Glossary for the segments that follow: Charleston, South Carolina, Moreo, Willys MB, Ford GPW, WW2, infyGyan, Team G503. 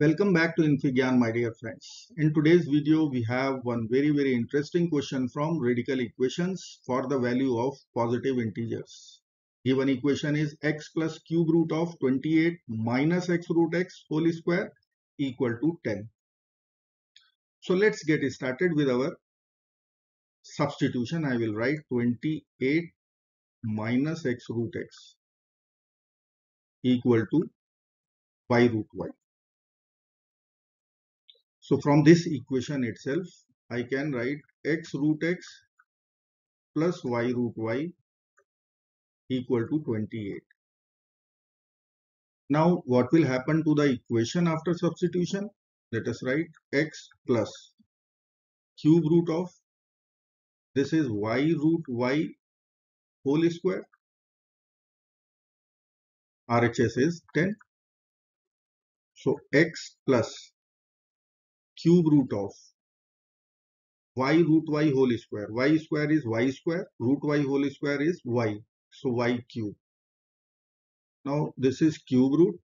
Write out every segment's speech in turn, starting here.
Welcome back to infyGyan, my dear friends. In today's video, we have one very interesting question from radical equations for the value of positive integers. Given equation is x plus cube root of 28 minus x root x whole square equal to 10. So let's get started with our substitution. I will write 28 minus x root x equal to y root y. So from this equation itself, I can write x root x plus y root y equal to 28. Now what will happen to the equation after substitution? Let us write x plus cube root of, this is y root y whole square. RHS is 10. So x plus cube root of y root y whole square. Y square is y square. Root y whole square is y. So y cube. Now this is cube root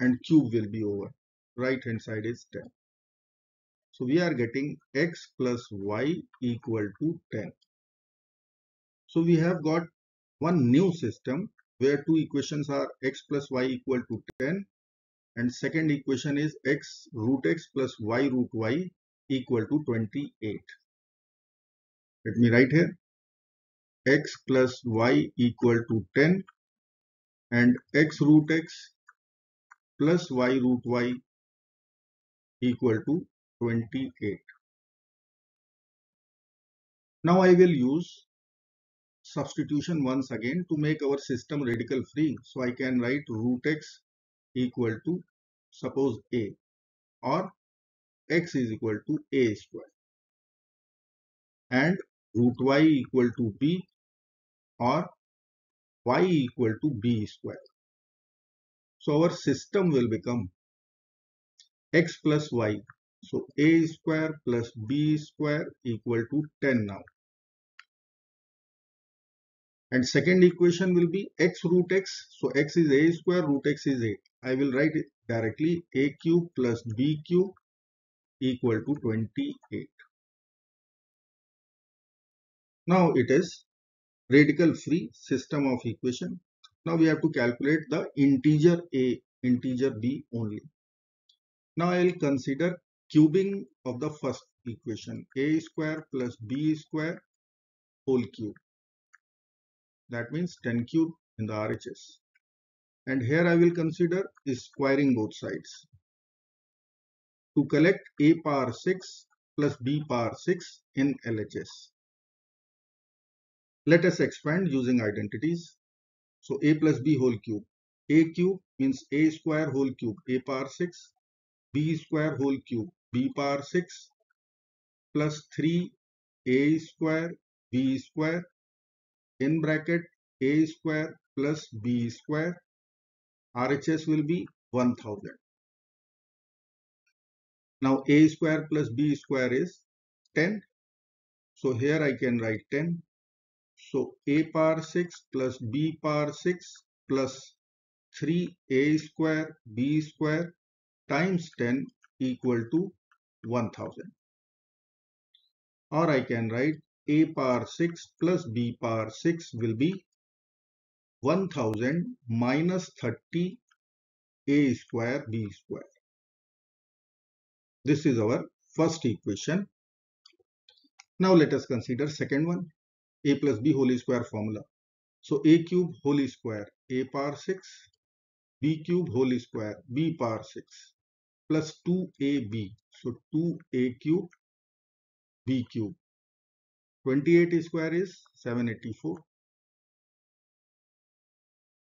and cube will be over. Right hand side is 10. So we are getting x plus y equal to 10. So we have got one new system where two equations are x plus y equal to 10. And second equation is x root x plus y root y equal to 28. Let me write here. X plus y equal to 10 and x root x plus y root y equal to 28. Now I will use substitution once again to make our system radical free. So I can write root x equal to suppose a, or x is equal to a square, and root y equal to b, or y equal to b square. So our system will become x plus y. So a square plus b square equal to 10 now. And second equation will be x root x. So x is a square, root x is a. I will write it directly, a cube plus b cube equal to 28. Now it is radical free system of equation. Now we have to calculate the integer a, integer b only. Now I will consider cubing of the first equation, a square plus b square whole cube. That means 10 cube in the RHS. And here I will consider squaring both sides to collect a power 6 plus b power 6 in LHS. Let us expand using identities. So a plus b whole cube. A cube means a square whole cube, a power 6, b square whole cube, b power 6, plus 3 a square b square in bracket a square plus b square. RHS will be 1000. Now a square plus b square is 10. So here I can write 10. So a power 6 plus b power 6 plus 3a square b square times 10 equal to 1000. Or I can write a power 6 plus b power 6 will be 1000 minus 30 a square b square. This is our first equation. Now let us consider second one, a plus b whole square formula. So a cube whole square, a power 6, b cube whole square, b power 6, plus 2ab. So 2a cube, b cube. 28 square is 784.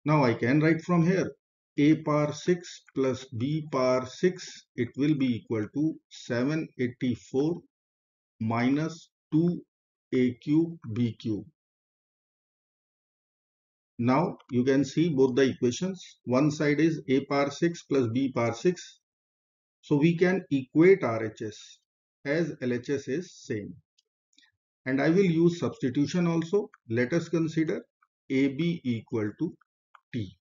Now I can write from here, a power 6 plus b power 6, it will be equal to 784 minus 2a cube b cube. Now you can see both the equations. One side is a power 6 plus b power 6. So we can equate RHS as LHS is same. And I will use substitution also. Let us consider AB equal to T.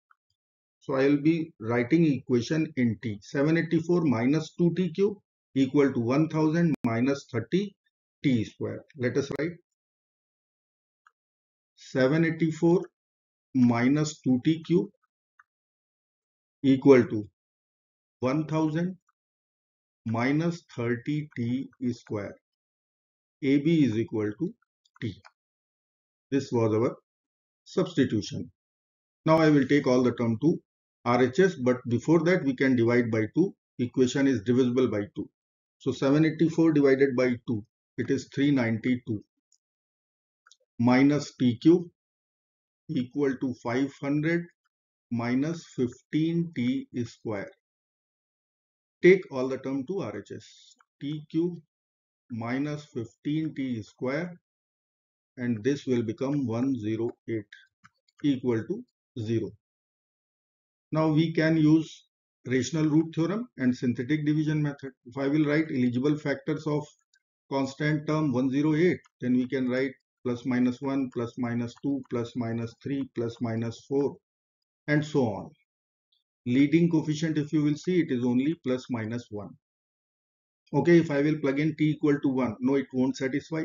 So I will be writing equation in t. 784 minus 2t cube equal to 1000 minus 30t square. Let us write 784 minus 2t cube equal to 1000 minus 30t square. AB is equal to t. This was our substitution. Now I will take all the term to RHS, but before that we can divide by 2. Equation is divisible by 2. So 784 divided by 2, it is 392 minus t cube equal to 500 minus 15t square. Take all the term to RHS. T cube minus 15t square, and this will become 108 equal to 0. Now we can use rational root theorem and synthetic division method. If I will write eligible factors of constant term 108, then we can write plus minus 1, plus minus 2, plus minus 3, plus minus 4, and so on. Leading coefficient, if you will see, it is only plus minus 1. Okay, if I will plug in t equal to 1, no, it won't satisfy.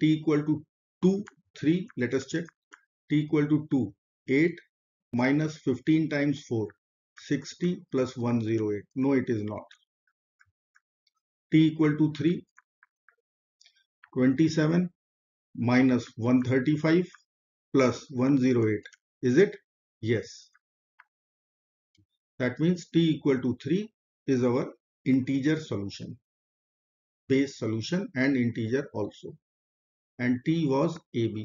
T equal to 2, 3, let us check. T equal to 2, 8, minus 15 times 4, 60 plus 108. No, it is not. T equal to 3, 27 minus 135 plus 108. Is it? Yes. That means t equal to 3 is our integer solution, base solution and integer also. And t was AB.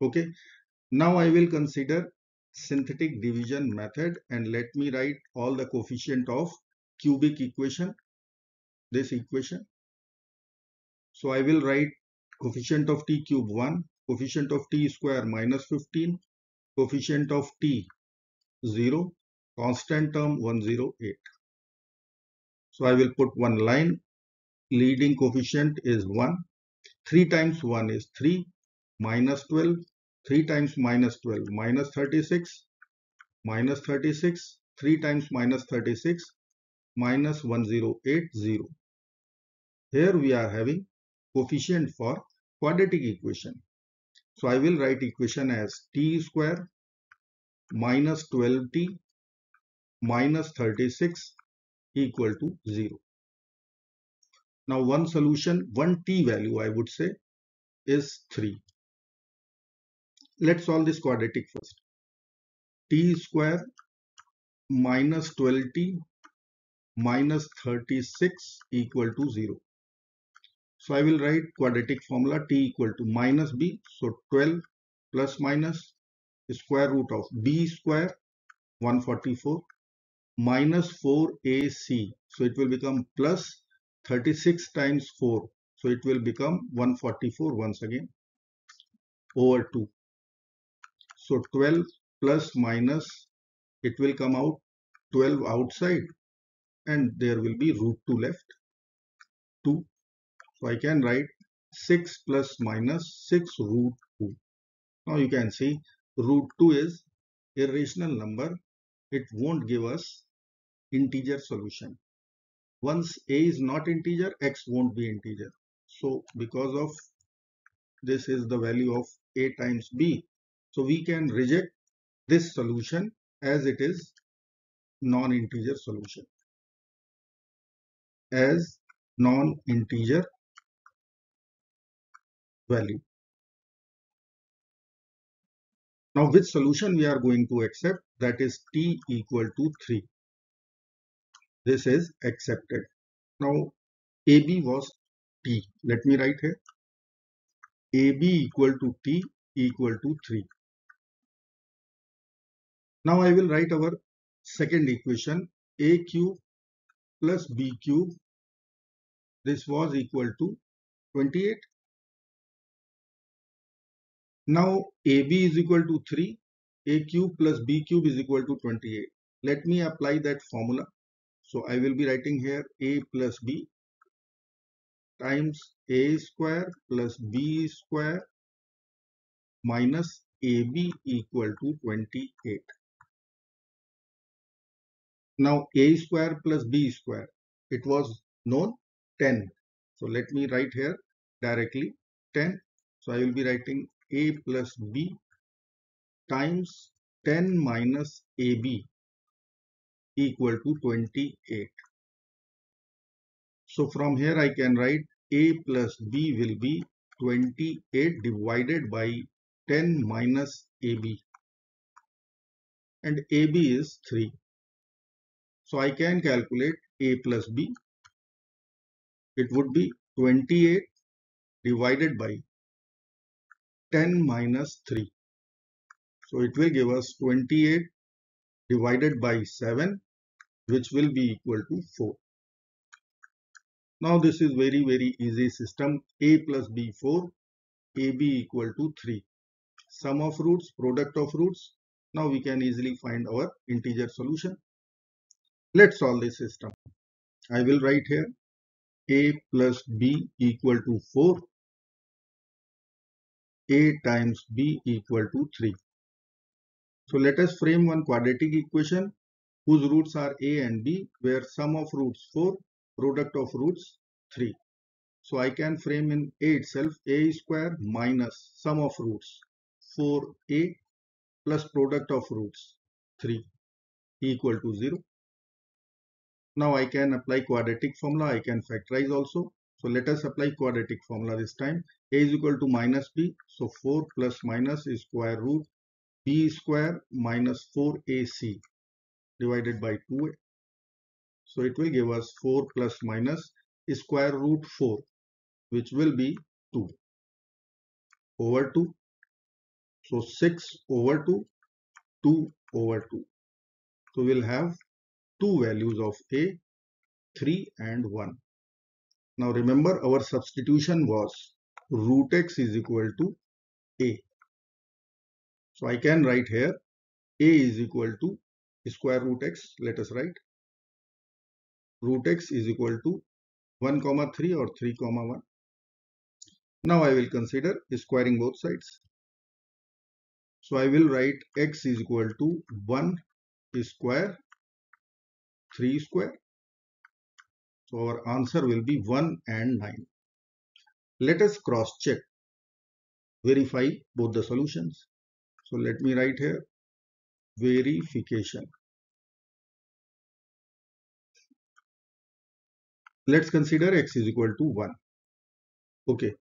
Okay. Now I will consider synthetic division method, and let me write all the coefficient of cubic equation, this equation. So I will write coefficient of t cube 1, coefficient of t square minus 15, coefficient of t 0, constant term 108. So I will put one line. Leading coefficient is 1. 3 times 1 is 3, minus 12, 3 times minus 12, minus 36, minus 36, 3 times minus 36, minus 1080. Here we are having coefficient for quadratic equation. So I will write equation as t square minus 12t minus 36 equal to 0. Now one solution, one t value I would say is 3. Let's solve this quadratic first. T square minus 12t minus 36 equal to 0. So I will write quadratic formula t equal to minus b. So 12 plus minus square root of b square 144 minus 4ac. So it will become plus 36 times 4. So it will become 144 once again over 2. So 12 plus minus, it will come out 12 outside and there will be root 2 left, 2. So I can write 6 plus minus 6 root 2. Now you can see root 2 is irrational number. It won't give us integer solution. Once a is not integer, x won't be integer. So because of this is the value of a times b. So we can reject this solution as it is non-integer solution. As non-integer value. Now which solution we are going to accept? That is t equal to 3. This is accepted. Now AB was t. Let me write here. AB equal to t equal to 3. Now I will write our second equation. A cube plus B cube. This was equal to 28. Now AB is equal to 3, A cube plus B cube is equal to 28. Let me apply that formula. So I will be writing here A plus B times A square plus B square minus AB equal to 28. Now a square plus b square, it was known 10. So let me write here directly 10. So I will be writing a plus b times 10 minus ab equal to 28. So from here I can write a plus b will be 28 divided by 10 minus ab, and ab is 3. So I can calculate a plus b. It would be 28 divided by 10 minus 3. So it will give us 28 divided by 7, which will be equal to 4. Now this is very easy system. A plus b 4, ab equal to 3. Sum of roots, product of roots. Now we can easily find our integer solution. Let's solve this system. I will write here a plus b equal to 4, a times b equal to 3. So let us frame one quadratic equation whose roots are a and b, where sum of roots 4, product of roots 3. So I can frame in a itself a square minus sum of roots 4a plus product of roots 3 equal to 0. Now I can apply quadratic formula. I can factorize also. So let us apply quadratic formula this time. A is equal to minus b. So 4 plus minus is square root b square minus 4ac divided by 2a. So it will give us 4 plus minus is square root 4, which will be 2 over 2. So 6 over 2, 2 over 2. So we'll have two values of a, 3 and 1. Now remember, our substitution was root x is equal to a. So I can write here a is equal to square root x. Let us write root x is equal to 1 comma 3 or 3 comma 1. Now I will consider squaring both sides. So I will write x is equal to 1 square 3 square. So our answer will be 1 and 9. Let us cross check, verify both the solutions. So let me write here verification. Let's consider x is equal to 1. Okay,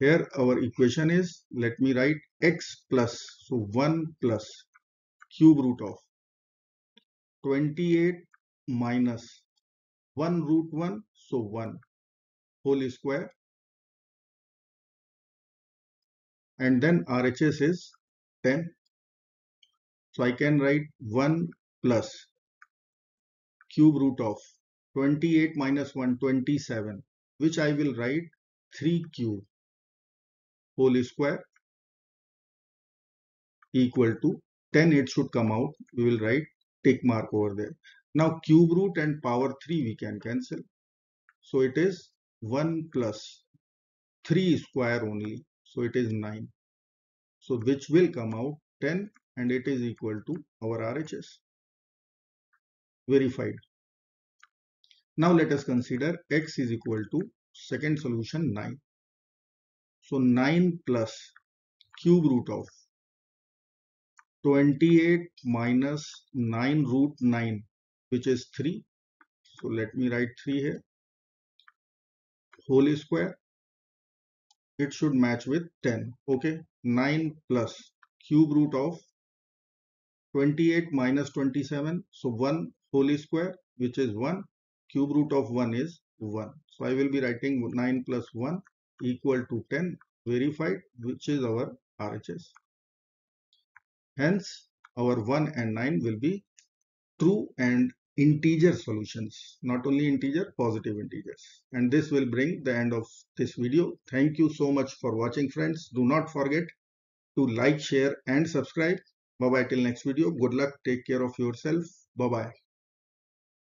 here our equation is, let me write x plus, so 1 plus cube root of 28 minus 1 root 1, so 1 whole square, and then RHS is 10. So I can write 1 plus cube root of 28 minus 1, 27, which I will write 3 cube whole square equal to 10. It should come out. We will write tick mark over there. Now cube root and power 3 we can cancel. So it is 1 plus 3 square only. So it is 9. So which will come out 10, and it is equal to our RHS. Verified. Now let us consider x is equal to second solution 9. So 9 plus cube root of 28 minus 9 root 9, which is 3. So let me write 3 here. Whole square. It should match with 10. Okay. 9 plus cube root of 28 minus 27. So 1 whole square, which is 1. Cube root of 1 is 1. So I will be writing 9 plus 1 equal to 10. Verified, which is our RHS. Hence, our 1 and 9 will be true and integer solutions. Not only integer, positive integers. And this will bring the end of this video. Thank you so much for watching, friends. Do not forget to like, share and subscribe. Bye-bye till next video. Good luck. Take care of yourself. Bye-bye.